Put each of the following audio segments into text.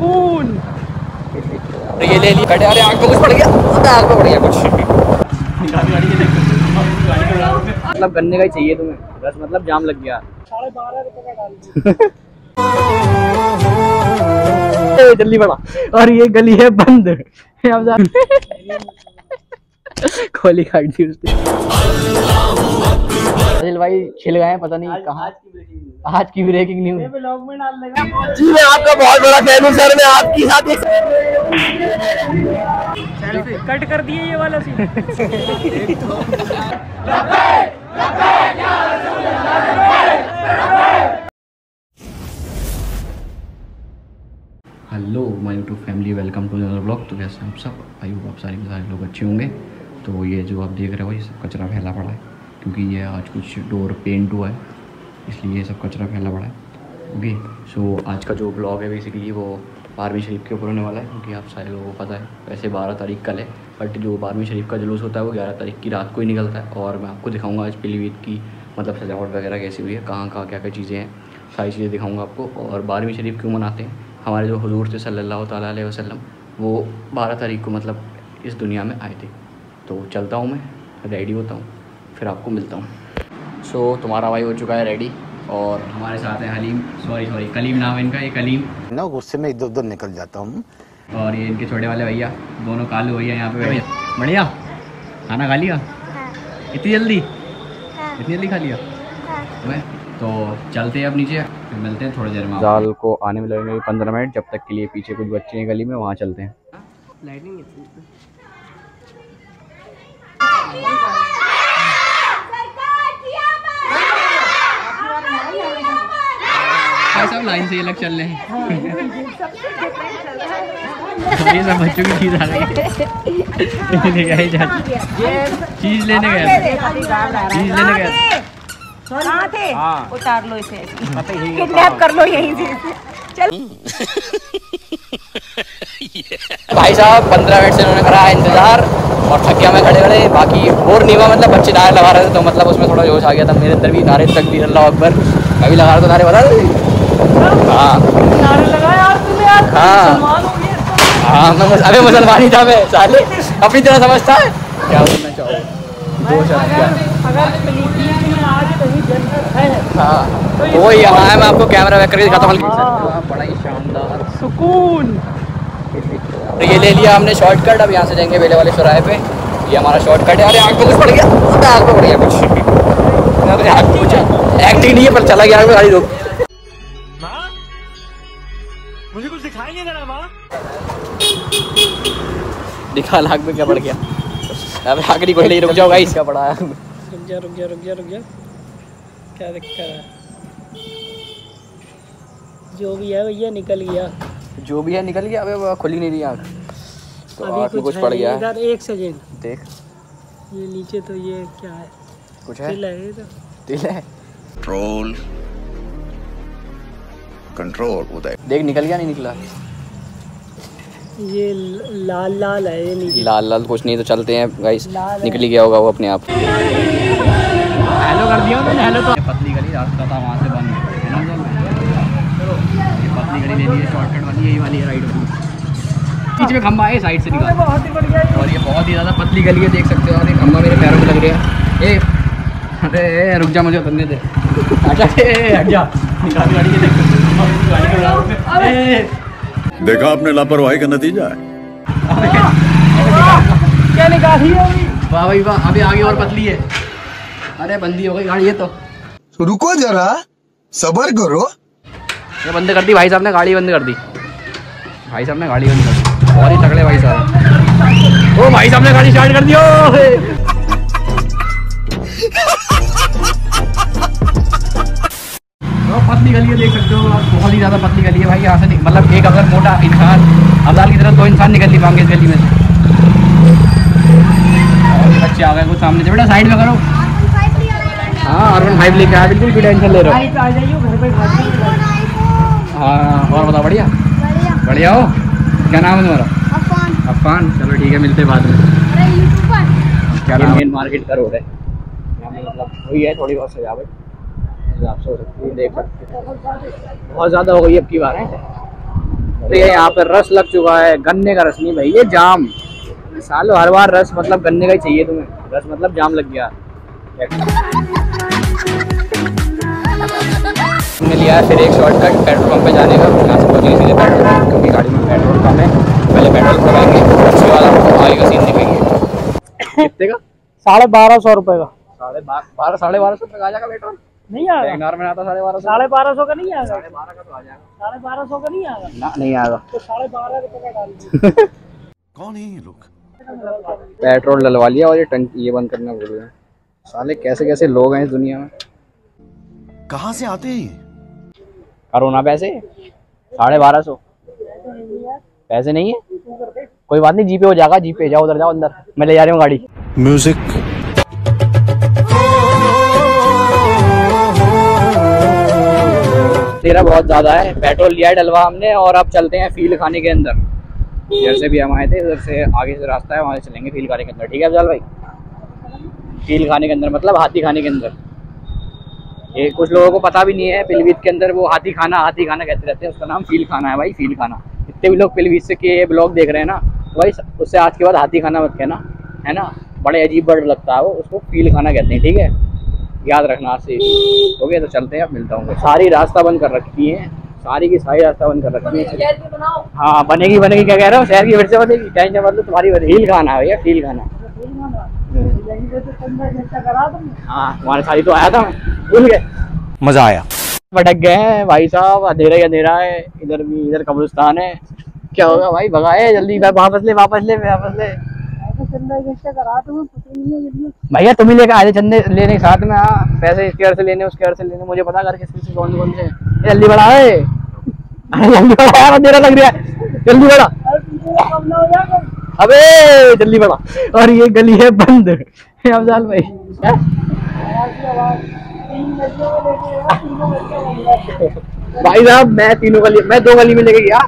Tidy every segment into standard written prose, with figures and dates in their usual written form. सुकून। ये ले ली बैठे, अरे आग पे कुछ पड़ गया, आग पे पड़ गया कुछ। मतलब गन्ने का ही चाहिए तुम्हें रस, मतलब जाम लग गया। 12.5 रुपए का डाल, जल्दी बढ़ा। और ये गली है बंद, आप जाते खोली काट दी उसने। भाई छिल गए, पता नहीं कहाँ। आज की ब्रेकिंग न्यूज़ जी, मैं आपका बहुत बड़ा फैन हूँ सर। मैं आपकी साथ एक कट कर दिए ये वाला scene. Hello my YouTube family, welcome to another vlog. तो कैसे हैं आप सब? आई होप आप सारे लोग अच्छे होंगे। तो ये जो आप देख रहे हो ये सब कचरा फैला पड़ा है, क्योंकि ये आज कुछ डोर पेंट हुआ है इसलिए ये सब कचरा फैला पड़ा है। ओके सो आज का जो ब्लॉग है बेसिकली वो 12वीं शरीफ के ऊपर होने वाला है, क्योंकि आप सारे लोगों को पता है वैसे 12 तारीख कल है, बट जो 12वीं शरीफ का जुलूस होता है वो 11 तारीख की रात को ही निकलता है। और मैं आपको दिखाऊंगा आज पीलीभीत की मतलब सजावट वगैरह कैसी हुई है, कहाँ क्या क्या चीज़ें हैं, सारी चीज़ें दिखाऊँगा आपको। और 12वीं शरीफ क्यों मनाते हैं? हमारे जो हुजूर थे सल्लल्लाहु तआला अलैहि वसल्लम वो 12 तारीख को मतलब इस दुनिया में आए थे। तो चलता हूँ मैं, रेडी होता हूँ, फिर आपको मिलता हूँ। सो तुम्हारा भाई हो चुका है रेडी और हमारे साथ है हलीम, सॉरी कलीम नाम है इनका। ये कलीम ना गुस्से में इधर उधर निकल जाता हूँ। और ये इनके छोटे वाले भैया, दोनों कालू भैया यहाँ पे बैठे। बढ़िया खाना खा लिया? हाँ। इतनी जल्दी? हाँ। इतनी जल्दी खा लिया? हाँ। तो चलते हैं अब नीचे, फिर मिलते हैं थोड़ी देर में। जाल को आने में लगेंगे 15 मिनट, जब तक के लिए पीछे कुछ बच्चे हैं गली में, वहाँ चलते हैं। सब लाइन से अलग चल रहे हैं, ये सब बच्चों की चीज आ रही है। चीज लेने गए, चीज लेने गए। उतार लो इसे, किडनैप कर लो यहीं से। चल भाई साहब 15 मिनट से उन्होंने करा इंतजार और थक गया मैं खड़े खड़े। बाकी और नहीं हुआ, मतलब बच्चे नारे लगा रहे थे तो मतलब उसमें थोड़ा जोश आ गया था मेरे अंदर भी। नारे तक भी अल्लाह अकबर अभी लगा रहे तो नारे बता दो। अबे मुसलमान ही था मैं साले, अपनी तरह समझता है क्या? मैं वो यहाँ है, मैं आपको कैमरा बैक करके दिखाता हूँ। बड़ा ही शानदार सुकून। ये ले लिया हमने शॉर्टकट, अब यहाँ से जाएंगे बेले वाले चौराहे पे, ये हमारा शॉर्टकट है। अरे आग पे कुछ पड़ गया, आग पे पड़ गया कुछ। एक्टिंग नहीं है पर चला गया आग पे गाड़ी रोक। मुझे कुछ दिखाएंगे जरा मां, दिखा लाग में क्या पड़ गया। अबे आखिरी कोई नहीं, रुक जाओ गाइस, क्या पड़ा है? रुक जा क्या दिक्कत है? जो भी है भैया निकल गया, जो भी है निकल गया। अबे खुली नहीं रही आंख, तो आंख में कुछ पड़ गया है। एक सेकंड देख, ये नीचे तो ये क्या है? कुछ है, तिल है, ये तो तिल है। ट्रोल कंट्रोल उदय, देख निकल गया नहीं निकला? ये लाल लाल है, ये नीचे लाल लाल कुछ नहीं। तो चलते हैं गाइस, निकल ही गया होगा वो अपने आप। हेलो कर दिया मैंने, हेलो तो पतली गली रास्ता था वहां से बंद है ना, चलो ये पतली गली ले ली है शॉर्टकट वाली, यही वाली है राइट। बीच में खंभा है, साइड से निकाल। और ये बहुत ही ज्यादा पतली गली है, देख सकते हो। और ये खंभा मेरे पैरों में लग रहा है। ए अरे रुक जा, मुझे उतरने दे। अच्छा हट जा, निकाल गाड़ी ये देख। देखा आपने लापरवाही का नतीजा है। क्या निकाली है? वाह भाई वाह, अभी आगे और पतली है। अरे बंदी हो गई गाड़ी ये तो। रुको जरा सब्र करो। ये बंद कर दी भाई साहब ने, गाड़ी बंद कर दी भाई साहब ने, गाड़ी बंद कर दी। और ही तगड़े भाई साहब, ओ भाई साहब ने गाड़ी स्टार्ट कर दी। पतली गली है, देख सकते हो आप, बहुत ही ज़्यादा पतली गली है भाई। यहाँ से मतलब एक अगर मोटा इंसान अब्दाल की तरह दो इंसान निकल नहीं पाएंगे इस गली में से। बच्चे आ गए कुछ सामने से, बेटा साइड में करो। हाँ R15 लेके आया, बिल्कुल भी टेंशन ले रहा हूँ। हाँ और बताओ, बढ़िया बढ़िया हो? क्या नाम है तुम्हारा? अफान। चलो ठीक है, मिलते बाद में। क्या मेन मार्केट का रोड है, मतलब वही है थोड़ी बहुत सजावट आप देख सकते हैं। बहुत ज़्यादा हो गई अब की बार है, तो ये यहाँ पर रस लग चुका है, गन्ने का रस नहीं भाई, ये जाम। सालों हर बार रस मतलब गन्ने का ही चाहिए तुम्हें, रस मतलब जाम लग गया। हमने लिया है फिर एक शॉर्टकट पेट्रोल पंप पे जाने का, यहाँ से पहुँचेंगे सीधे पेट्रोल पंप, क्योंकि गाड़ी में पेट्रोल कम है। पहले पेट्रोल भरवाएंगे, उसके बाद आपको आगे का सीन दिखेंगे। कितने का? 1250 रुपये का। 1250 का आ जाएगा पेट्रोल? नहीं आएगा में आता 1250 का नहीं आएगा। 12.5 का तो आ जाएगा। 1250 का नहीं आएगा ना, नहीं आएगा तो 12.5 रुपये का डाल दीजिए। कौन है ये लोग? पेट्रोल डलवा लिया और ये टंकी ये बंद करना भूल गए। साले कैसे कैसे लोग हैं इस दुनिया में, कहाँ से आते हैं? कोरोना पैसे 1250 पैसे नहीं है, कोई बात नहीं, जीपे हो जाएगा। जीपे जाओ, उधर जाओ अंदर, मैं ले जा रही हूँ गाड़ी। म्यूजिक तेरा बहुत ज्यादा है। पेट्रोल लिया है डलवा हमने और अब चलते हैं फील खाने के अंदर। इधर से भी हम आए थे, इधर से आगे से रास्ता है, वहाँ से चलेंगे फील खाने के अंदर। ठीक है अफजल भाई, फील खाने के अंदर मतलब हाथी खाने के अंदर। ये कुछ लोगों को पता भी नहीं है, पीलीभीत के अंदर वो हाथी खाना कहते रहते हैं, उसका नाम फील खाना है भाई, फील खाना। जितने भी लोग पीलीभीत से के ब्लॉग देख रहे हैं ना भाई, उससे आज के बाद हाथी खाना मत कहना, है ना, बड़े अजीब बर्ड लगता है वो, उसको फील खाना कहते हैं। ठीक है, याद रखना आज से। ओके तो चलते हैं, अब मिलता हूँ। सारी रास्ता बंद कर रखी है, सारी की सारी रास्ता बंद कर रखी है। हाँ बनेगी बनेगी, क्या कह रहे हो, शहर की फिर से बनेगी, टेंशन मतलब तुम्हारी। फील खाना है भैया, फील खाना। हाँ तुम्हारे सारी तो आया था, भूल गए, मजा आया। भटक गए हैं भाई साहब, अंधेरा ही अंधेरा है, इधर भी इधर कब्रिस्तान है। क्या होगा भाई, भगाए जल्दी, वापस ले। भैया तुम ही लेकर आए थे चंदे लेने के साथ में। हाँ पैसे इसके घर से लेने, उसके घर से लेने, मुझे पता करके इसके कौन से। जल्दी बढ़ा है, जल्दी बढ़ा यार, अंधेरा लग रहा है, जल्दी बढ़ा। अबे जल्दी बढ़ा। और ये गली है बंद अफजाल भाई। भाई साहब मैं 2 गली में लेके गया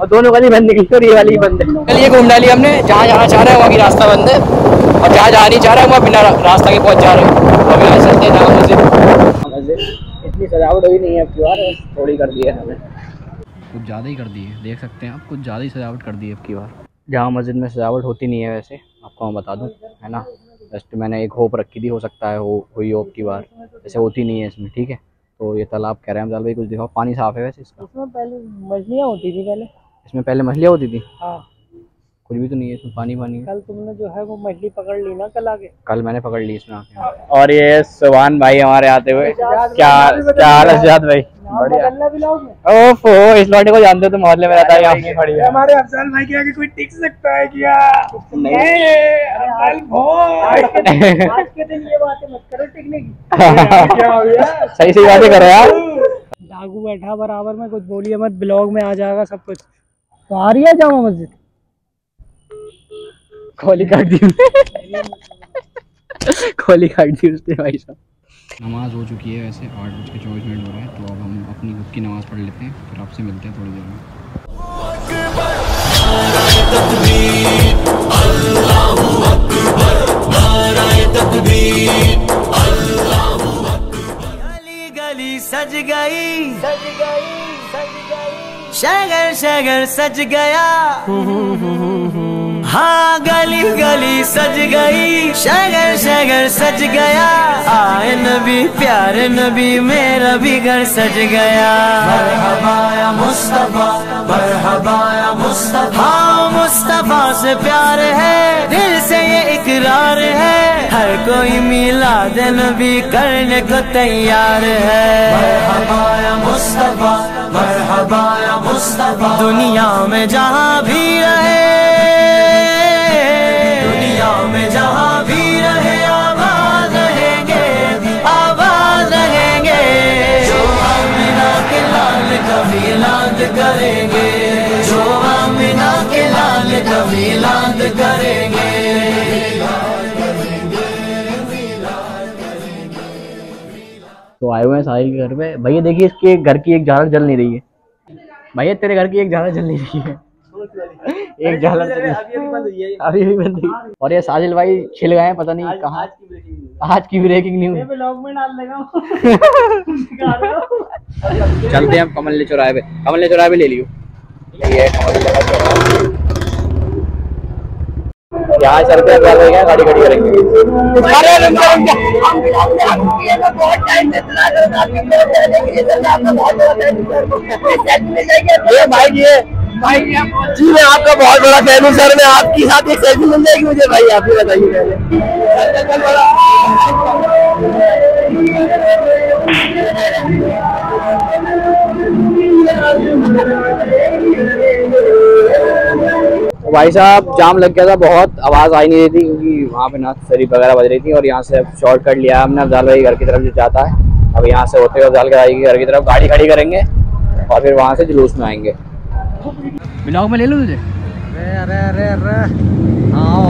और दोनों गली बंद निकली और ये वाली बंद है। चलिए घूम डाली हमने, जहाँ जाना चाह रहे हैं वहाँ की रास्ता बंद है, और जहाँ जाना नहीं चाह रहे हैं वहाँ बिना रास्ता के पहुँच जा रहे हैं। इतनी सजावट अभी नहीं है, अब बार थोड़ी कर दी है हमें, कुछ ज़्यादा ही कर दी है। देख सकते हैं आप, कुछ ज़्यादा ही सजावट कर दी है अब की बार। जहाँ मस्जिद में सजावट होती नहीं है, वैसे आपको मैं बता दूँ, है ना, जस्ट मैंने एक होप रखी थी, हो सकता है हुई होप की बार, वैसे होती नहीं है इसमें। ठीक है, तो ये तालाब कह रहे हैं अफजल भाई, कुछ दिखाओ, पानी साफ है वैसे इसका। इसमें पहले मछलियाँ होती थी, पहले मछलियाँ होती थी। हाँ कुछ भी तो नहीं है इसमें, पानी। कल तुमने जो है वो मछली पकड़ ली ना, कल मैंने पकड़ ली इसमें आके। और ये सुभान भाई हमारे आते हुए, क्या हाल है सुजात भाई? ओफो, इस लौटे को जानते हो तो मोहल्ले में रहता है, खड़ी है हमारे अफजल भाई के आगे कोई टिक सकता है क्या? आज के दिन ये बातें मत करो टिकने की, क्या हो गया, सही सही बातें करो यार। डाकू बैठा बराबर में, कुछ बोलिए मत, ब्लॉग में आ जाएगा सब कुछ। तो आ रही है जामा मस्जिद, खोली काट दी उसने भाई साहब। नमाज हो चुकी है वैसे, 8:24 हो रहे हैं, तो अब हम अपनी खुद की नमाज पढ़ लेते हैं, फिर आपसे मिलते हैं थोड़ी देर में। गली सज गई शहर सज गया। हाँ गली सज गई, शहर सज गया। आए नबी प्यारे नबी, मेरा भी घर सज गया। मरहबा या मुस्तफा, मरहबा या मुस्तफा। मुस्तफा से प्यार है, दिल से ये इकरार है, हर कोई मिलाद नबी करने को तैयार है। मरहबा या मुस्तफा, मरहबा या मुस्तफा। दुनिया में जहाँ भी रहे, जहाँ भी रहे आवाज रहेंगे। जो आमिना के लाल कभी लाद करेंगे, जो आमिना के लाल कभी लाद करेंगे। तो आए हुए हैं साहिल के घर पे। भैया देखिए, इसके घर की एक झालर जल नहीं रही है। भैया तेरे घर की एक झालर जल नहीं रही है, एक झालर अभी बंद हुई। और ये साजिल भाई छिल गए, पता नहीं कहाँ। आज की ब्रेकिंग न्यूज में डाल देगा। चलते हैं कमल ने चौराहे पे ले लियो। ये यहाँ सर पे गाड़ी खड़ी करेंगे। जी मैं आपका बहुत बड़ा फैन हूँ सर, मैं आपके साथ एक सेल्फी मिल जाएगी मुझे भाई, आप ही बताइए। भाई साहब जाम लग गया था बहुत, आवाज़ आई नहीं रही थी क्योंकि वहाँ पे ना शरीफ वगैरह बज रही थी, और यहाँ से शॉर्टकट लिया हमने अफजाल भाई घर की तरफ जो जाता है। अब यहाँ से होते हुए अफजाल भाई के घर की तरफ गाड़ी खड़ी करेंगे और फिर वहाँ से जुलूस में आएंगे। ब्लॉग में ले लूँ तुझे। अरे अरे अरे आओ,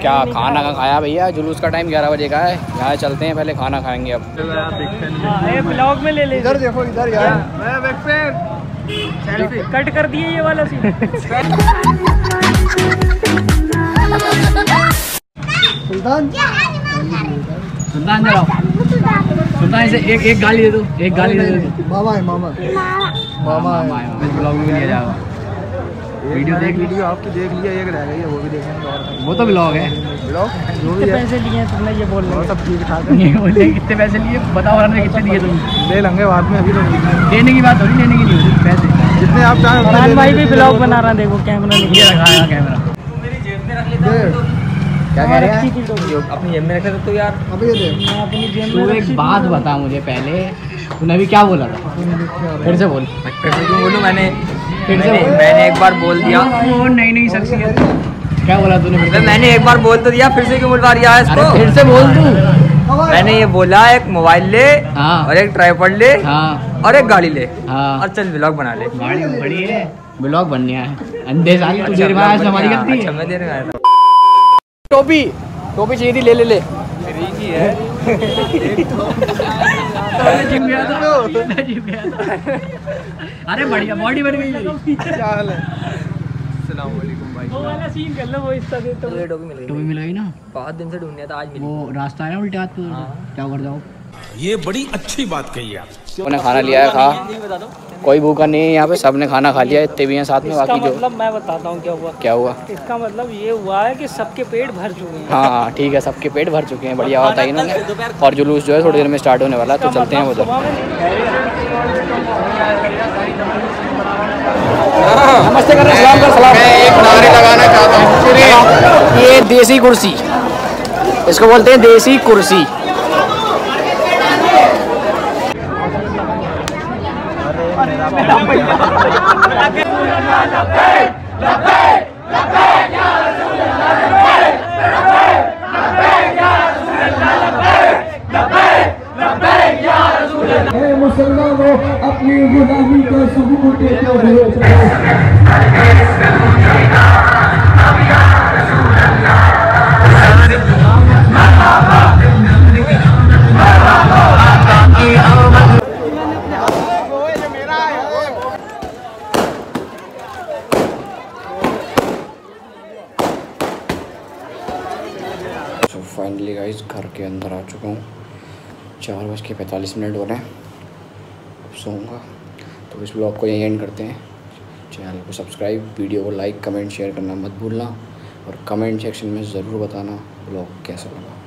क्या खाना का खाया भैया? जुलूस का टाइम 11 बजे का है, यहाँ चलते हैं पहले खाना खाएंगे। अब ब्लॉग में ले ले, इधर देखो इधर यार, कट कर दिए ये वाला सीन। सुल्तान सुल्तान जरा, सुल्तान इसे एक गाली दे दो, एक गाली दे दो। मामा है मामा, मामा है। ब्लॉग में लिया जाएगा, वीडियो देख वीडियो आपकी देख लिया, एक रह गई है वो भी देखेंगे, वो तो ब्लॉग है। ब्लॉग जो भी पैसे लिए तुमने ये बोल रहे हो, सब ठीक ठाक है। बोले कितने पैसे लिए बताओ, हमने कितने दिए तुमने? ले लेंगे बाद में, अभी तो देने की बात हो रही, लेने की नहीं होती पैसे जितने आप चाहें। मोहन भाई भी ब्लॉग बना रहा है, देखो कैमरा ये रखा है, कैमरा मेरी जेब में रख लेता है तो क्या कह रहे हैं, अपनी जेब में रख लेते तो यार। अभी ये मैं अपनी जेब में, एक बात बता मुझे पहले, तूने अभी क्या बोला था? फिर से बोल। क्यों बोलूँ? मैंने एक बार बोल दिया। वो नई नई शख्सियत क्या बोला तूने? मैंने एक बार बोल तो दिया, फिर से क्यों बोलवा रही है इसको? फिर से बोल दूँ। मैंने ये बोला एक मोबाइल ले और एक ट्राइपॉड ले और एक गाड़ी ले और चल ब्लॉग बना ले। गाड़ी बड़ी है, ब्लॉग बनने है अंधे साली। तू देर में आया, हमारी गलती है। मैं देर में आया था। टोपी टोपी चाहिए थी, ले ले ले। अरे बढ़िया बॉडी बन गई मेरी। अस्सलामुअलैकुम भाई। वो वाला सीन कर लो, वो हिस्सा दे। तो टोपी मिल गई, टोपी मिल गई ना, बहुत दिन से ढूंढने था, आज मिली। वो रास्ता है ना उल्टे हाथ पे, क्या कर जाओ? ये बड़ी अच्छी बात कही आप। मैंने खाना लिया है, खा, कोई भूखा नहीं है यहाँ पे, सबने खाना खा लिया है। इतने भी हैं साथ में बाकी जो। मतलब मैं बताता हूँ क्या हुआ, क्या हुआ। इसका मतलब ये हुआ है कि सबके पेट भर चुके हैं। हाँ ठीक है, सबके पेट भर चुके हैं। बढ़िया बात आई ना। और जुलूस जो है थोड़ी देर में स्टार्ट होने वाला है, तो चलते हैं उधर। नमस्ते कर रहे हैं। ये देसी कुर्सी, इसको बोलते हैं देसी कुर्सी। मुसलमानों अपनी गुलामी का सबूत देते हुए। फाइनली गाइस घर के अंदर आ चुका हूँ। 4:45 हो रहे हैं, सोऊंगा। तो इस ब्लॉग को यहीं एंड करते हैं। चैनल को सब्सक्राइब, वीडियो को लाइक, कमेंट शेयर करना मत भूलना, और कमेंट सेक्शन में ज़रूर बताना ब्लॉग कैसा लगा।